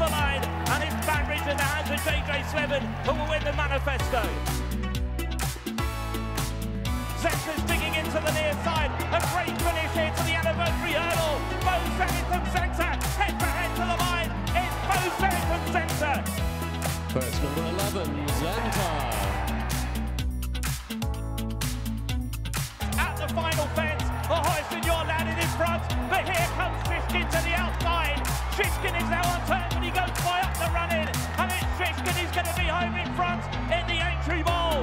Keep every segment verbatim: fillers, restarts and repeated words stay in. the line, and it's Banbridge in the hands of J J Slevin, who will win the manifesto. Zenta's digging into the near side, a great finish here to the anniversary hurdle. Mozenit from Zenta, head for head to the line, it's Mozenit from Zenta. First number eleven, Zenta. At the final fence, Ahoy Senor landed in front, but here comes Shishkin to the outside. Shishkin is now on turn, but he goes by up the run-in, and it's Shishkin who's going to be home in front in the entry ball.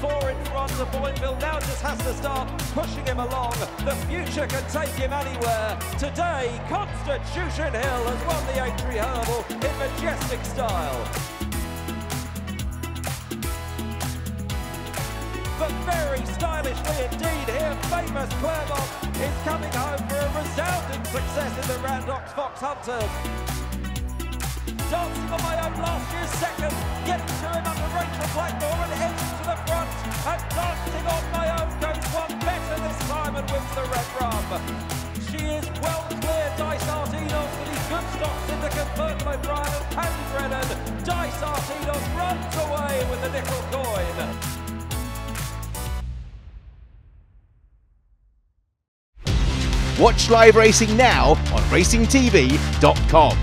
Four in front, the Boinville now just has to start pushing him along. The future can take him anywhere. Today, Constitution Hill has won the H three Herbal in majestic style. But very stylishly indeed here, famous Clermont is coming home for a resounding success in the Randox Fox Hunters. Dancing on my own last year's second, getting to him under Rachel Blackmore and heading to the front, and dancing on my own goes one better this time and wins the Red Rum. She is well clear Dice Artedo with his good stocks in the convertible Brian and Paddy Brennan. Dice Artedo runs away with the nickel coin. Watch live racing now on racing t v dot com.